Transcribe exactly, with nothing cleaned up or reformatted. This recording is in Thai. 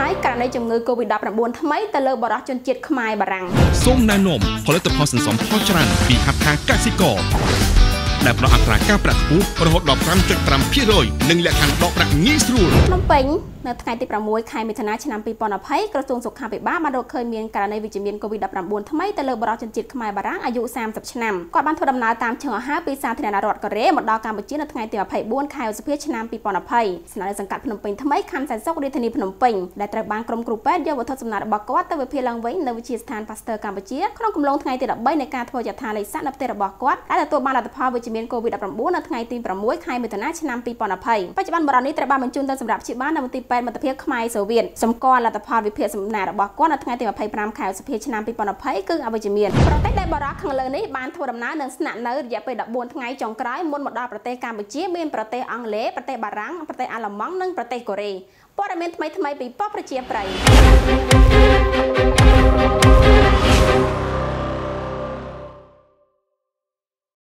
ท้ายการในจำเงยโควิดดับระบวนทำไมแต่เลอบรักจนเจ็ดขมายบารังส้มนานมผลิตภัณฑ์สันสมพ่อจรันปีขับทางกสิกรและประอัตราก้าวประทุกประหดดอกรัมจุดรัมพี่รอยหนึ่งแหล่งขันดอกรักงี้สู้น้ำเป็งในทางติดประมวยใครมีธนาชนะปีปอนอภัยกระทรวงสุขาภิบาลมาโดยเคยมีการในวิจารณ์โควิดดับระบวนทำไมแต่เลอบรักจนเจ็ดขมายบารังอายุสามสิบชนะก่อนบันทดดำนาตามเชิงห้าปีสามธนารอดกระเร่หมดดอกการบรรจุในทางติดประภัยบ้วนใครอุตสาหชนะปีปอนอภัยสนามสังกัดพนมเปญทำไมคำแสนซอกดิธนีพนมเปญได้ตระบังกรมกรุปแปดเยาวทศสำนักบอกว่าแต่เพียงลังไว้ในวิจิตรฐานพัสเตอร์การบรรจุข้อลงกลุ่มลงทางติดระเบิดในการทวจัดทานเลยสัตว์นับเตระบอกว่าและตัวบาลตภาวิจารณ์โควิดดับระบวนในทางติดประมวยใครมีธนาชนะปีปอนอภัยปัจจุบันบรนี้ตระบังบรรจุในสำหรับชิบ้านในวันที่แปดมันตะเพียกขมายโซเวียตสมกรลัตภาวิเพียสำนักบอกว่าในทางติดประภัยปรามข่าวสเพียชนะปีปอนอภัยกึ่งอวิจารณ์ประเทศได้บรักขังเลยนี้บานทวดำน้าหนึ่งสนามเนื้ออย่าไปดับบวนทางจงกร้ายมนหมดดาประเทศการบรรจุเมียนประเทศอังเลประเทศบารังประเทศอาลามังนั่งประเทศกอเรปอดเมนทำไมทำไมปีปอประเจียไพร